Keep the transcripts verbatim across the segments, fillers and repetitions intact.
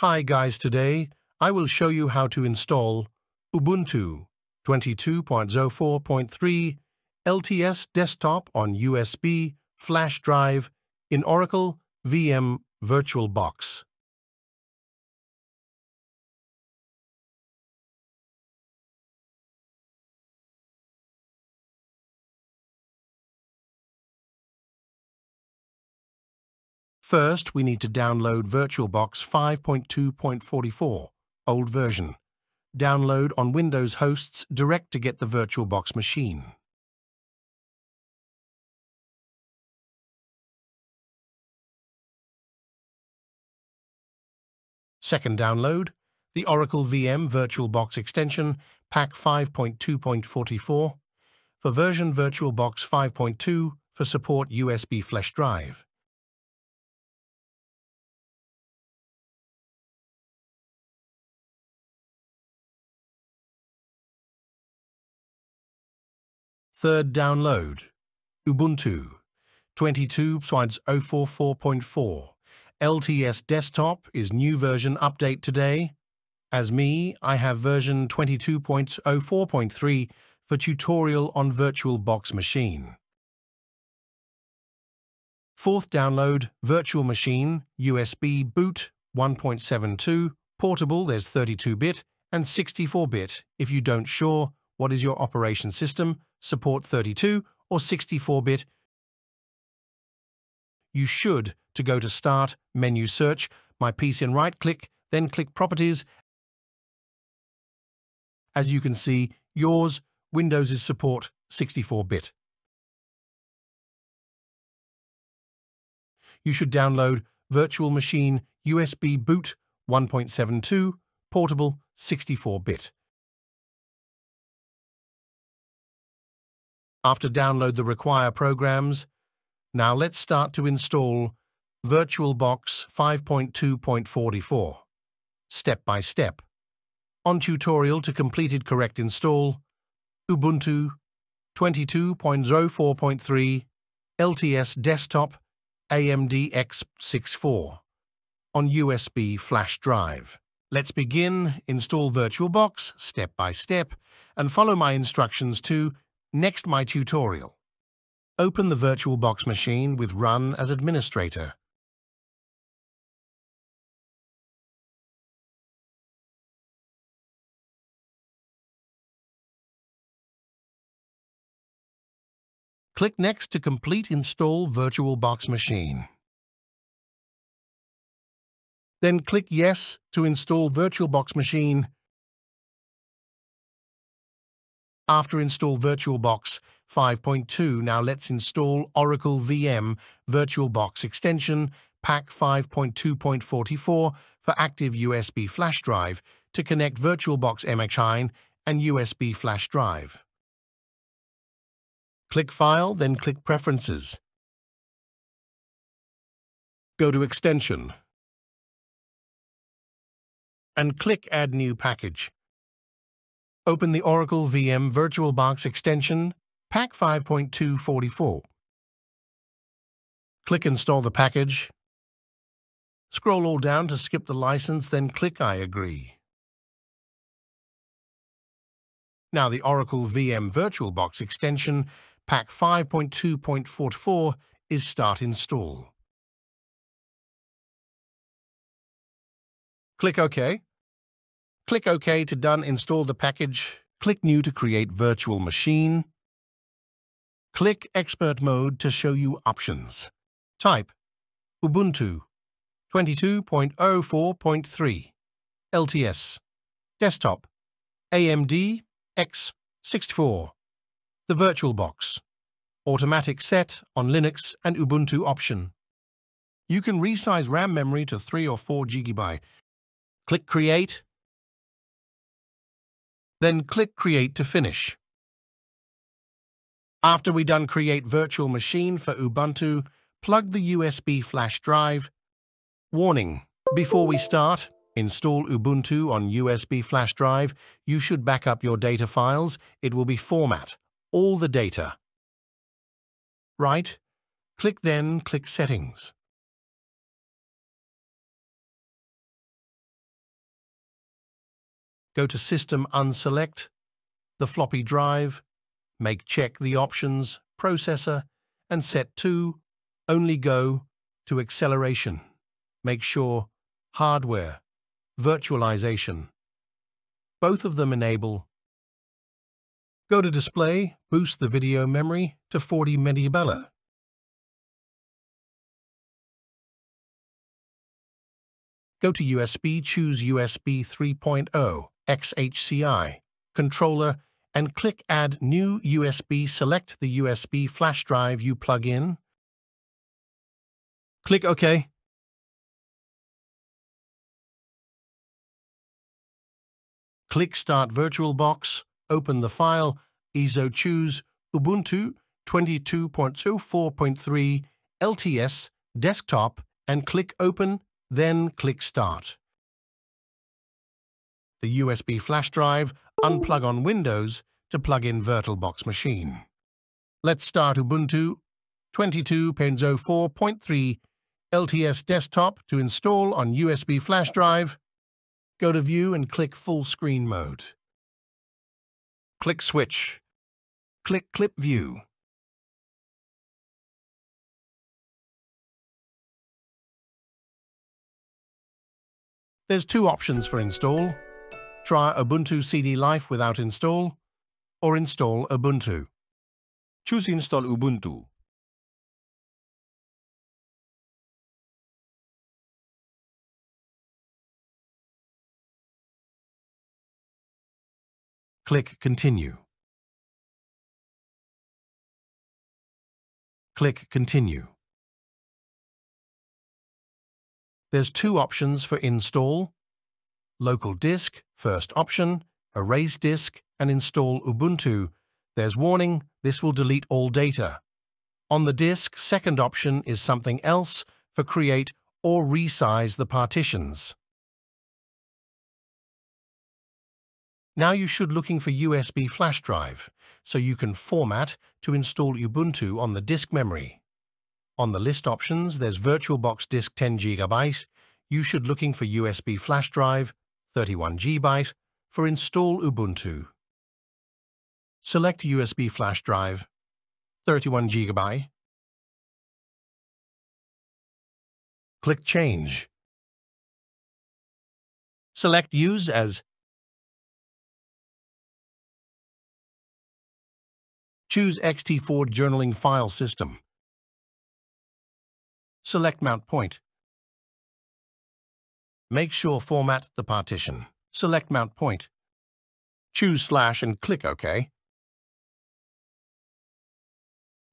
Hi guys, today I will show you how to install Ubuntu twenty-two point oh four point three L T S desktop on U S B flash drive in Oracle V M VirtualBox. First, we need to download VirtualBox five point two point forty-four, old version. Download on Windows hosts direct to get the VirtualBox machine. Second download, the Oracle V M VirtualBox extension, pack five point two point forty-four, for version VirtualBox five point two for support U S B flash drive. Third download, Ubuntu twenty-two point oh four four point four. L T S desktop is new version update today. As me, I have version twenty-two point oh four point three for tutorial on VirtualBox machine. Fourth download, virtual machine, U S B boot one point seven two, portable, there's thirty-two bit and sixty-four bit if you don't sure what is your operation system, support thirty-two or sixty-four bit. You should to go to Start, menu search, My P C and right-click, then click Properties. As you can see, yours, Windows is support sixty-four bit. You should download Virtual Machine U S B Boot one point seven two, portable sixty-four bit. After download the require programs, now let's start to install VirtualBox five point two point forty-four, step by step. On tutorial to completed correct install, Ubuntu twenty-two point oh four point three, L T S desktop, A M D X sixty-four, on U S B flash drive. Let's begin, install VirtualBox step by step, and follow my instructions to next my tutorial. Open the VirtualBox machine with Run as administrator. Click Next to complete install VirtualBox machine. Then click Yes to install VirtualBox machine. After install VirtualBox five point two, now let's install Oracle V M VirtualBox extension pack five point two point forty-four for active U S B flash drive to connect VirtualBox M X nine and U S B flash drive. Click File, then click Preferences. Go to Extension and click Add New Package. Open the Oracle V M VirtualBox extension, pack five point two forty-four. Click Install the package. Scroll all down to skip the license, then click I agree. Now the Oracle V M VirtualBox extension, pack five point two point forty-four, is start install. Click OK. Click OK to done install the package. Click New to create virtual machine. Click Expert Mode to show you options. Type Ubuntu twenty-two point oh four point three, L T S, desktop, A M D X sixty-four, the VirtualBox, automatic set on Linux and Ubuntu option. You can resize RAM memory to three or four gigabytes. Click Create. Then click Create to finish. After we done create virtual machine for Ubuntu, plug the U S B flash drive. Warning, before we start, install Ubuntu on U S B flash drive. You should back up your data files. It will be format all the data. Right, click then click Settings. Go to System, unselect the floppy drive, make check the options, processor, and set to only go to acceleration. Make sure hardware, virtualization, both of them enable. Go to display, boost the video memory to forty megabella. Go to U S B, choose U S B three point oh, X H C I, controller, and click Add New U S B. Select the U S B flash drive you plug in. Click OK. Click Start VirtualBox, open the file, I S O, choose Ubuntu twenty-two point oh four point three, L T S, desktop, and click Open, then click Start. The U S B flash drive, unplug on Windows to plug in VirtualBox machine. Let's start Ubuntu twenty-two point oh four point three, L T S desktop to install on U S B flash drive. Go to View and click Full Screen Mode. Click Switch. Click Clip View. There's two options for install. Try Ubuntu C D Life without install, or install Ubuntu. Choose Install Ubuntu. Click Continue. Click Continue. There's two options for install. Local disk, first option, erase disk and install Ubuntu. There's warning, this will delete all data. On the disk, second option is something else for create or resize the partitions. Now you should looking for U S B flash drive, so you can format to install Ubuntu on the disk memory. On the list options, there's VirtualBox disk ten gigabyte. You should looking for U S B flash drive thirty-one gigabyte for install Ubuntu. Select U S B flash drive thirty-one gigabyte. Click Change. Select Use as. Choose E X T four Journaling File System. Select Mount Point. Make sure format the partition. Select Mount Point. Choose slash and click OK.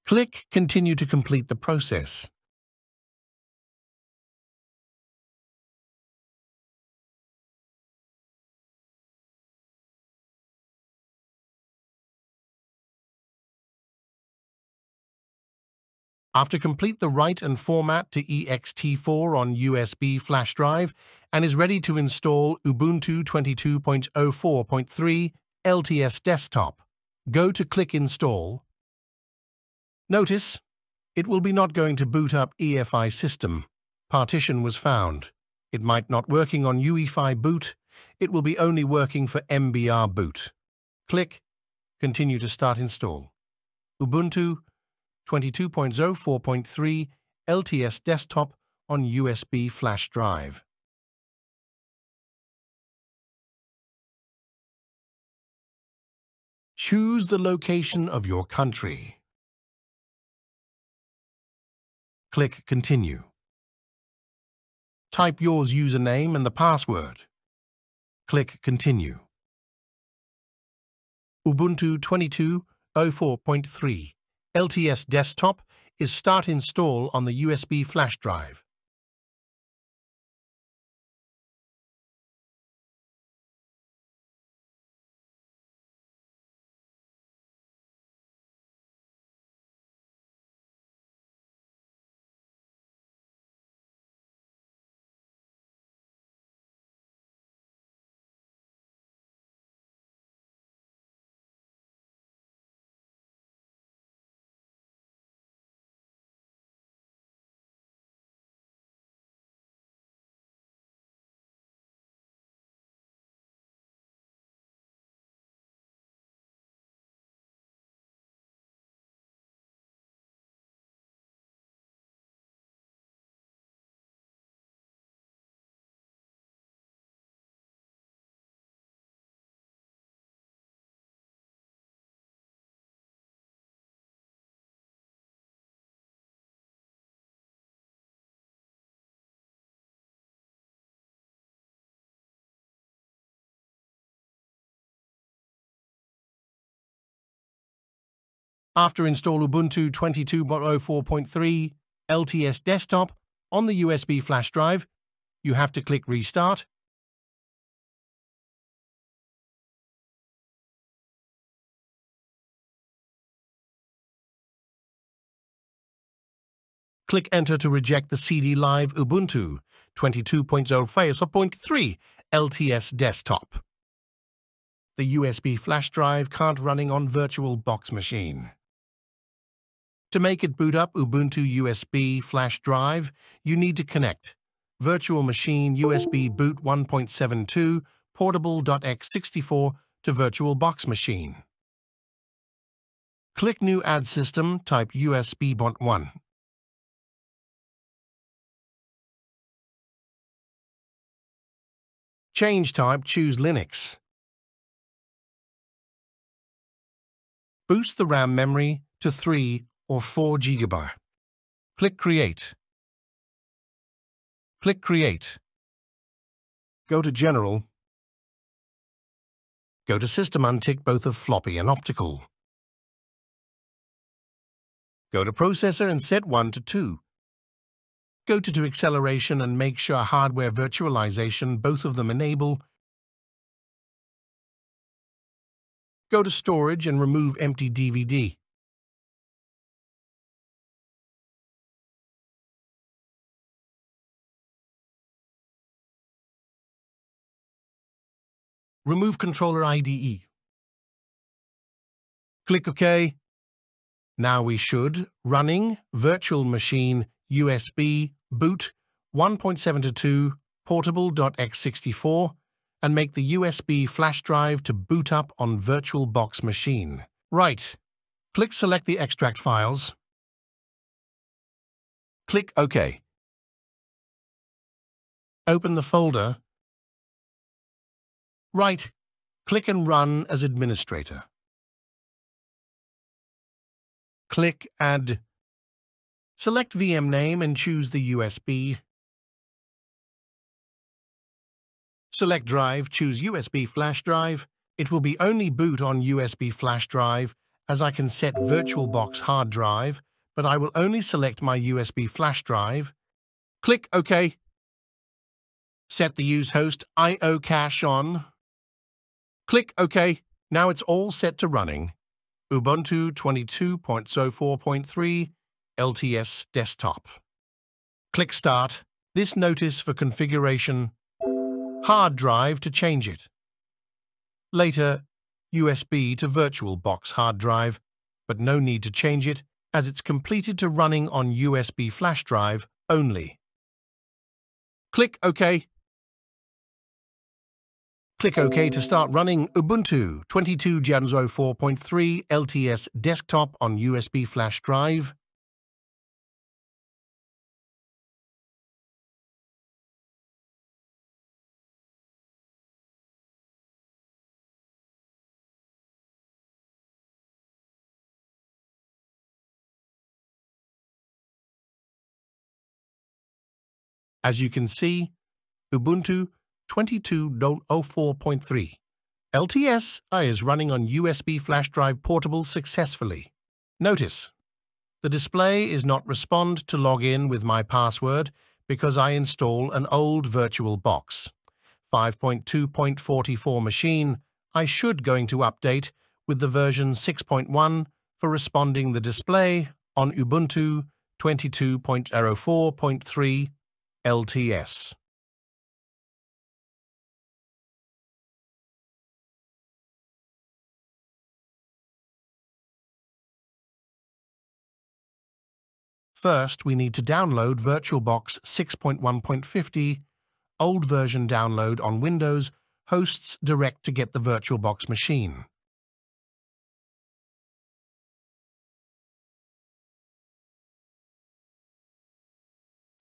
Click Continue to complete the process. After complete the write and format to E X T four on U S B flash drive and is ready to install Ubuntu twenty-two point oh four point three L T S desktop, go to click Install. Notice, it will be not going to boot up E F I system. Partition was found. It might not working on U E F I boot. It will be only working for M B R boot. Click Continue to start install. Ubuntu twenty-two point oh four point three L T S desktop on U S B flash drive. Choose the location of your country. Click Continue. Type yours username and the password. Click Continue. Ubuntu twenty-two point oh four point three L T S desktop is start install on the U S B flash drive. After install Ubuntu twenty-two point oh four point three L T S desktop on the U S B flash drive, you have to click Restart. Click Enter to reject the C D Live Ubuntu twenty-two point oh four point three L T S desktop. The U S B flash drive can't running on VirtualBox machine. To make it boot up Ubuntu U S B flash drive, you need to connect virtual machine U S B boot one point seven two portable.x sixty-four to VirtualBox machine. Click New Add System, type U S B bot one. Change type, choose Linux. Boost the RAM memory to three or four gigabytes. Click Create. Click Create. Go to General. Go to System, untick both of floppy and optical. Go to Processor and set one to two. Go to, to Acceleration and make sure Hardware Virtualization, both of them enable. Go to Storage and remove empty D V D. Remove Controller I D E. Click OK. Now we should running virtual machine U S B boot one point seven two portable.x sixty-four and make the U S B flash drive to boot up on VirtualBox machine. Right. Click Select the extract files. Click OK. Open the folder. Right. Click and run as administrator. Click Add. Select V M name and choose the U S B. Select drive, choose U S B flash drive. It will be only boot on U S B flash drive, as I can set VirtualBox hard drive, but I will only select my U S B flash drive. Click OK. Set the use host I O cache on. Click OK. Now it's all set to running Ubuntu twenty-two point oh four point three L T S desktop. Click Start. This notice for configuration. Hard drive to change it. Later, U S B to VirtualBox hard drive, but no need to change it as it's completed to running on U S B flash drive only. Click OK. Click OK to start running Ubuntu twenty-two point oh four point three L T S desktop on U S B flash drive. As you can see, Ubuntu twenty-two point oh four point three L T S I is running on U S B flash drive portable successfully. Notice, the display is not respond to login with my password because I install an old VirtualBox five point two point four four machine. I should going to update with the version six point one for responding the display on Ubuntu twenty-two point oh four point three. L T S. First, we need to download VirtualBox six point one point fifty. Old version download on Windows hosts direct to get the VirtualBox machine.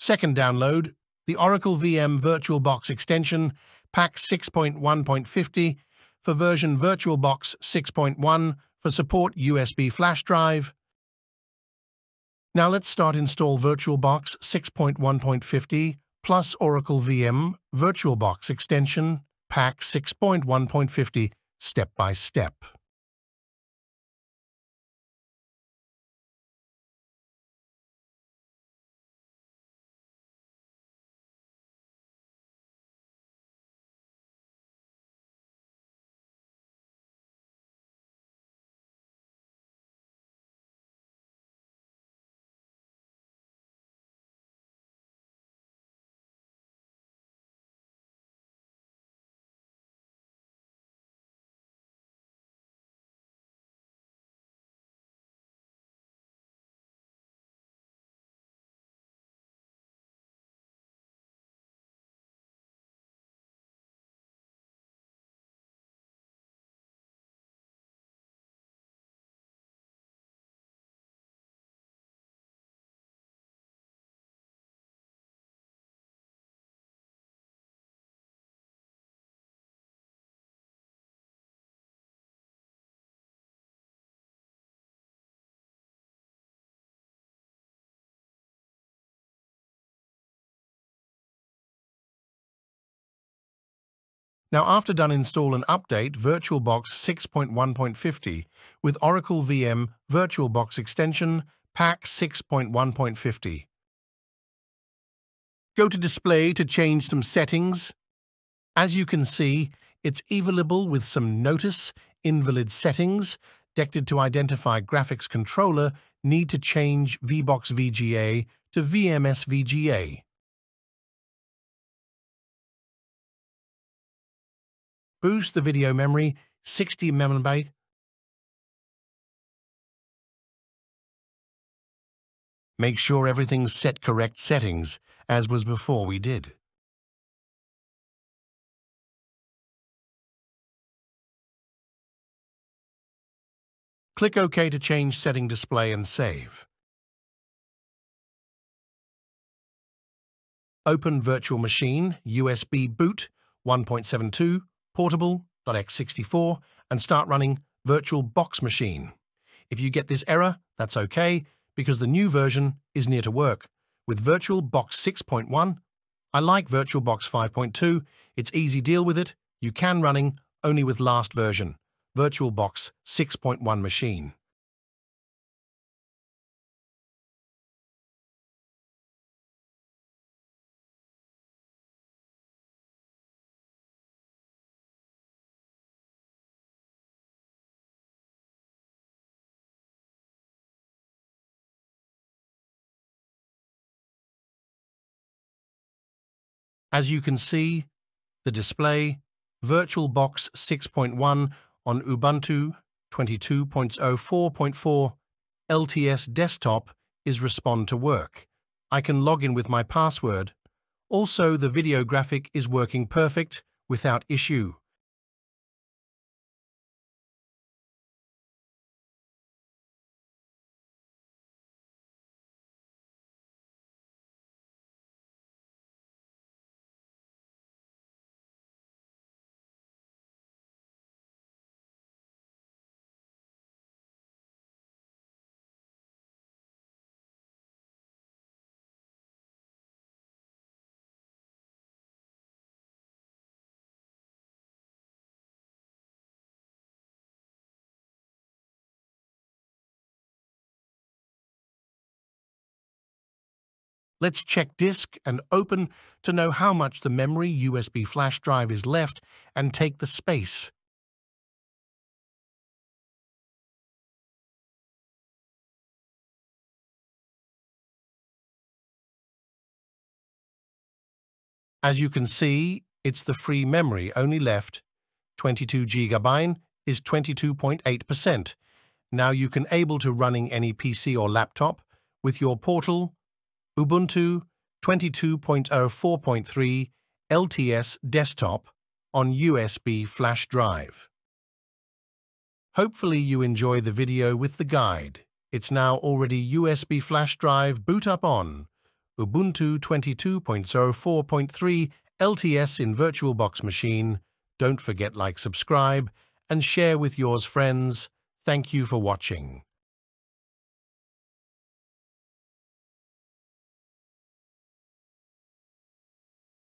Second download, the Oracle V M VirtualBox extension, pack six point one point fifty for version VirtualBox six point one for support U S B flash drive. Now let's start install VirtualBox six point one point fifty plus Oracle V M VirtualBox extension, pack six point one point fifty, step by step. Now, after done, install and update VirtualBox six point one point fifty with Oracle V M VirtualBox extension pack six point one point fifty. Go to Display to change some settings. As you can see, it's evaluable with some notice, invalid settings, detected to identify graphics controller, need to change VBox V G A to V M S V G A. Boost the video memory, sixty megabytes. Make sure everything's set correct settings, as was before we did. Click OK to change setting display and save. Open Virtual Machine, U S B boot, one point seven two, portable, X sixty-four, and start running VirtualBox Machine. If you get this error, that's okay, because the new version is near to work. With VirtualBox six point one, I like VirtualBox five point two, it's easy deal with it, you can running only with last version, VirtualBox six point one machine. As you can see, the display, VirtualBox six point one on Ubuntu twenty-two point oh four point four L T S desktop is respond to work. I can log in with my password. Also, the video graphic is working perfect without issue. Let's check disk and open to know how much the memory U S B flash drive is left and take the space. As you can see, it's the free memory only left. twenty-two gigabytes is twenty-two point eight percent. Now you can able to running any P C or laptop with your portal Ubuntu twenty-two point oh four point three L T S desktop on U S B flash drive. Hopefully you enjoy the video with the guide. It's now already U S B flash drive boot up on Ubuntu twenty-two point oh four point three L T S in VirtualBox machine. Don't forget like, subscribe, and share with yours friends. Thank you for watching.